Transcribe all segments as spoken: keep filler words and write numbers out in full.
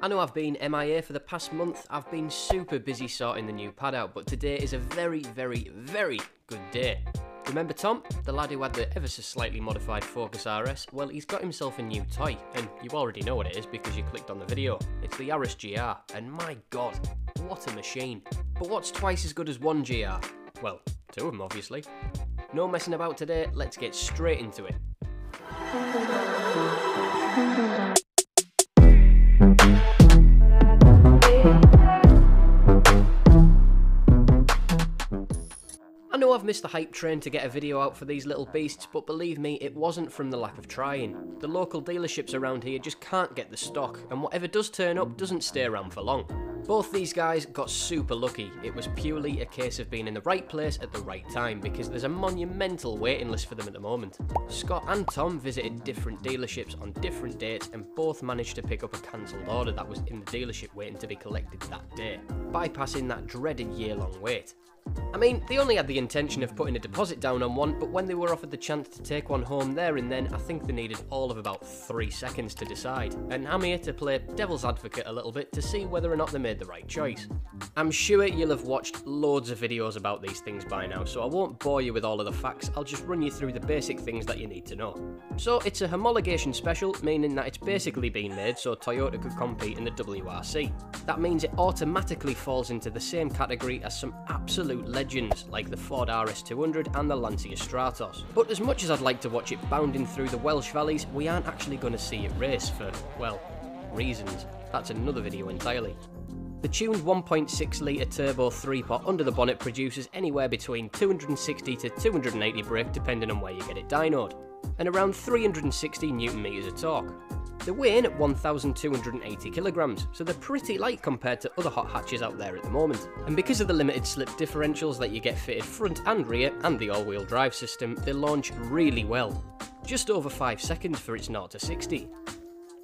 I know I've been M I A for the past month, I've been super busy sorting the new pad out, but today is a very, very, very good day. Remember Tom, the lad who had the ever so slightly modified Focus R S? Well, he's got himself a new toy, and you already know what it is because you clicked on the video. It's the Yaris G R, and my god, what a machine. But what's twice as good as one G R? Well, two of them obviously. No messing about today, let's get straight into it. I know I've missed the hype train to get a video out for these little beasts, but believe me, it wasn't from the lack of trying. The local dealerships around here just can't get the stock, and whatever does turn up doesn't stay around for long. Both these guys got super lucky. It was purely a case of being in the right place at the right time, because there's a monumental waiting list for them at the moment. Scott and Tom visited different dealerships on different dates, and both managed to pick up a cancelled order that was in the dealership waiting to be collected that day, bypassing that dreaded year-long wait. I mean, they only had the intention of putting a deposit down on one, but when they were offered the chance to take one home there and then, I think they needed all of about three seconds to decide, and I'm here to play devil's advocate a little bit to see whether or not they made the right choice. I'm sure you'll have watched loads of videos about these things by now, so I won't bore you with all of the facts, I'll just run you through the basic things that you need to know. So it's a homologation special, meaning that it's basically been made so Toyota could compete in the W R C. That means it automatically falls into the same category as some absolute legends like the Ford R S two hundred and the Lancia Stratos. But as much as I'd like to watch it bounding through the Welsh valleys, we aren't actually going to see it race for, well, reasons. That's another video entirely. The tuned one point six litre turbo three pot under the bonnet produces anywhere between two hundred sixty to two hundred eighty brake depending on where you get it dynoed, and around three hundred sixty newton meters of torque. They weigh in at one thousand two hundred eighty kilograms, so they're pretty light compared to other hot hatches out there at the moment. And because of the limited slip differentials that you get fitted front and rear, and the all-wheel drive system, they launch really well. Just over five seconds for its zero to sixty.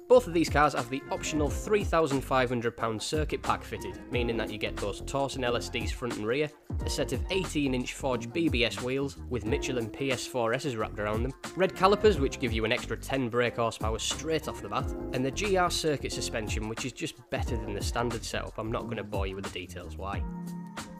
Both of these cars have the optional three thousand five hundred pound circuit pack fitted, meaning that you get those Torsen L S Ds front and rear, a set of eighteen inch forged B B S wheels with Michelin P S four Ss wrapped around them, red calipers which give you an extra ten brake horsepower straight off the bat, and the G R circuit suspension which is just better than the standard setup. I'm not going to bore you with the details why.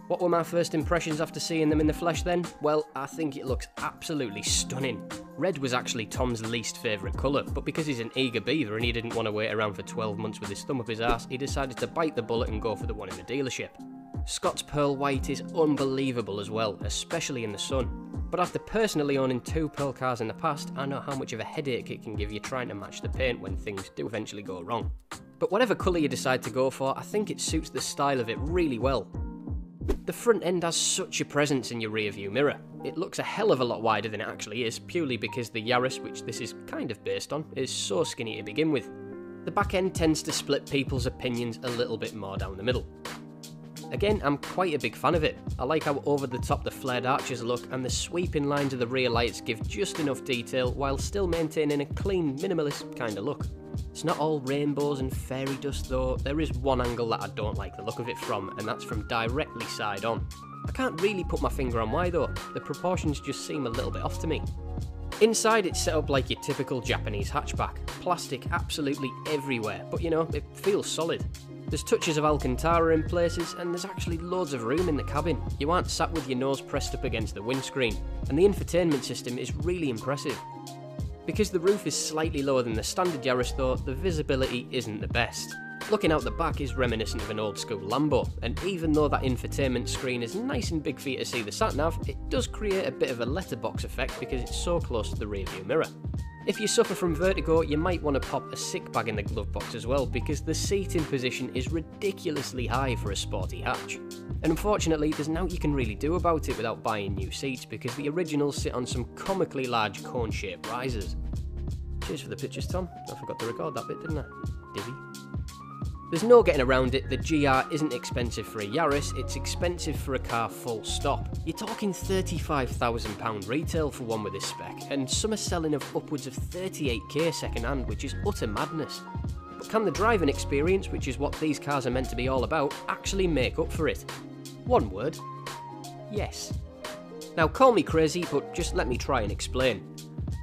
What were my first impressions after seeing them in the flesh then? Well, I think it looks absolutely stunning. Red was actually Tom's least favourite colour, but because he's an eager beaver and he didn't want to wait around for twelve months with his thumb up his arse, he decided to bite the bullet and go for the one in the dealership. Scott's pearl white is unbelievable as well, especially in the sun. But after personally owning two pearl cars in the past, I know how much of a headache it can give you trying to match the paint when things do eventually go wrong. But whatever colour you decide to go for, I think it suits the style of it really well. The front end has such a presence in your rear view mirror. It looks a hell of a lot wider than it actually is, purely because the Yaris, which this is kind of based on, is so skinny to begin with. The back end tends to split people's opinions a little bit more down the middle. Again, I'm quite a big fan of it. I like how over the top the flared arches look, and the sweeping lines of the rear lights give just enough detail while still maintaining a clean, minimalist kind of look. It's not all rainbows and fairy dust though. There is one angle that I don't like the look of it from, and that's from directly side on. I can't really put my finger on why though, the proportions just seem a little bit off to me. Inside it's set up like your typical Japanese hatchback, plastic absolutely everywhere, but you know, it feels solid. There's touches of Alcantara in places, and there's actually loads of room in the cabin. You aren't sat with your nose pressed up against the windscreen, and the infotainment system is really impressive. Because the roof is slightly lower than the standard Yaris though, the visibility isn't the best. Looking out the back is reminiscent of an old school Lambo, and even though that infotainment screen is nice and big for you to see the sat-nav, it does create a bit of a letterbox effect because it's so close to the rearview mirror. If you suffer from vertigo, you might want to pop a sick bag in the glove box as well, because the seating position is ridiculously high for a sporty hatch. And unfortunately, there's nothing you can really do about it without buying new seats, because the originals sit on some comically large cone-shaped risers. Cheers for the pictures, Tom. I forgot to record that bit, didn't I? Dizzy. There's no getting around it, the G R isn't expensive for a Yaris, it's expensive for a car full stop. You're talking thirty-five thousand pound retail for one with this spec, and some are selling of upwards of thirty-eight K second hand, which is utter madness. But can the driving experience, which is what these cars are meant to be all about, actually make up for it? One word, yes. Now call me crazy, but just let me try and explain.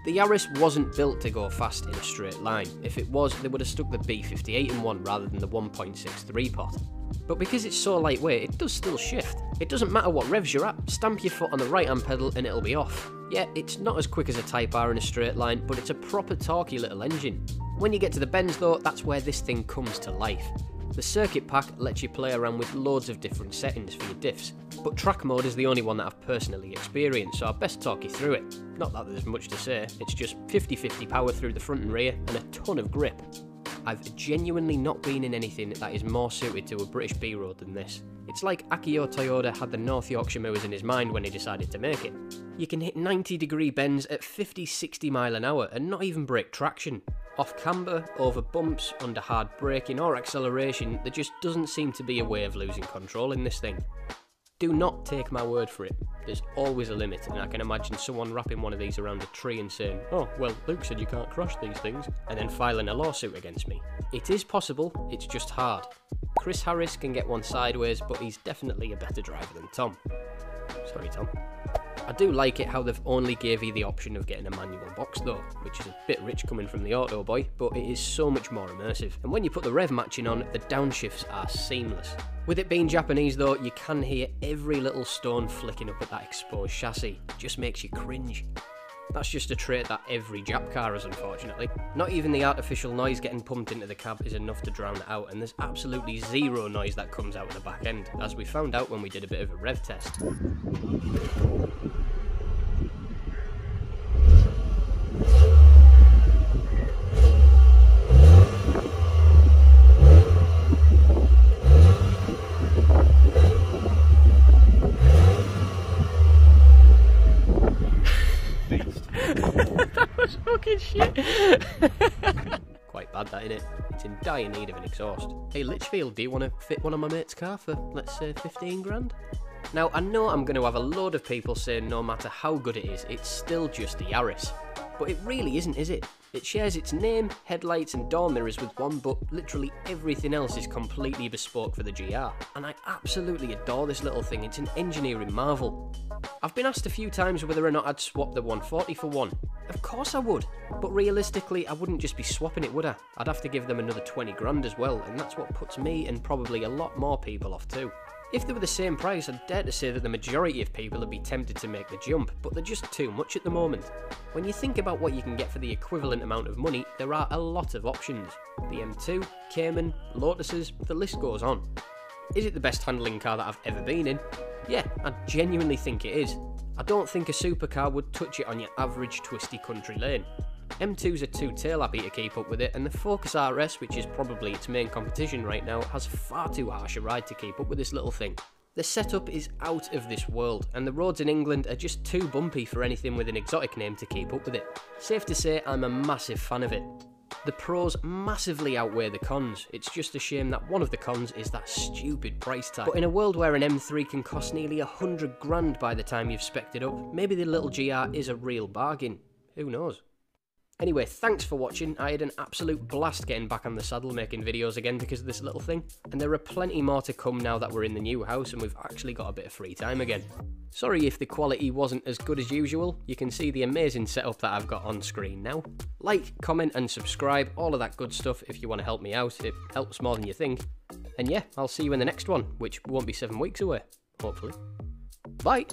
The Yaris wasn't built to go fast in a straight line. If it was, they would have stuck the B fifty-eight in one rather than the one point six three pot. But because it's so lightweight, it does still shift. It doesn't matter what revs you're at, stamp your foot on the right hand pedal and it'll be off. Yeah, it's not as quick as a Type R in a straight line, but it's a proper torquey little engine. When you get to the bends though, that's where this thing comes to life. The circuit pack lets you play around with loads of different settings for your diffs, but track mode is the only one that I've personally experienced, so I'll best talk you through it. Not that there's much to say, it's just fifty fifty power through the front and rear and a ton of grip. I've genuinely not been in anything that is more suited to a British B-road than this. It's like Akio Toyoda had the North Yorkshire moors in his mind when he decided to make it. You can hit ninety degree bends at fifty sixty mile an hour and not even brake traction. Off camber, over bumps, under hard braking or acceleration, there just doesn't seem to be a way of losing control in this thing. Do not take my word for it, there's always a limit, and I can imagine someone wrapping one of these around a tree and saying, oh, well, Luke said you can't crash these things, and then filing a lawsuit against me. It is possible, it's just hard. Chris Harris can get one sideways, but he's definitely a better driver than Tom. Sorry, Tom. I do like it how they've only gave you the option of getting a manual box though, which is a bit rich coming from the auto boy, but it is so much more immersive. And when you put the rev matching on, the downshifts are seamless. With it being Japanese though, you can hear every little stone flicking up at that exposed chassis. It just makes you cringe. That's just a trait that every Jap car has, unfortunately. Not even the artificial noise getting pumped into the cab is enough to drown it out, and there's absolutely zero noise that comes out of the back end, as we found out when we did a bit of a rev test. Shit. Quite bad that, innit? It's in dire need of an exhaust. Hey Litchfield, do you want to fit one on my mate's car for, let's say, fifteen grand? Now I know I'm going to have a load of people saying no matter how good it is, it's still just a Yaris. But it really isn't, is it? It shares its name, headlights and door mirrors with one, but literally everything else is completely bespoke for the G R. And I absolutely adore this little thing, it's an engineering marvel. I've been asked a few times whether or not I'd swap the one forty for one. Of course I would, but realistically I wouldn't just be swapping it, would I? I'd have to give them another twenty grand as well, and that's what puts me and probably a lot more people off too. If they were the same price, I'd dare to say that the majority of people would be tempted to make the jump, but they're just too much at the moment. When you think about what you can get for the equivalent amount of money, there are a lot of options. The M two, Cayman, Lotuses, the list goes on. Is it the best handling car that I've ever been in? Yeah, I genuinely think it is. I don't think a supercar would touch it on your average twisty country lane. M two's are too tail-happy to keep up with it, and the Focus R S, which is probably its main competition right now, has far too harsh a ride to keep up with this little thing. The setup is out of this world, and the roads in England are just too bumpy for anything with an exotic name to keep up with it. Safe to say, I'm a massive fan of it. The pros massively outweigh the cons, it's just a shame that one of the cons is that stupid price tag. But in a world where an M three can cost nearly a hundred grand by the time you've spec'd it up, maybe the little G R is a real bargain. Who knows? Anyway, thanks for watching, I had an absolute blast getting back on the saddle making videos again because of this little thing, and there are plenty more to come now that we're in the new house and we've actually got a bit of free time again. Sorry if the quality wasn't as good as usual, you can see the amazing setup that I've got on screen now. Like, comment and subscribe, all of that good stuff if you want to help me out, it helps more than you think. And yeah, I'll see you in the next one, which won't be seven weeks away, hopefully. Bye!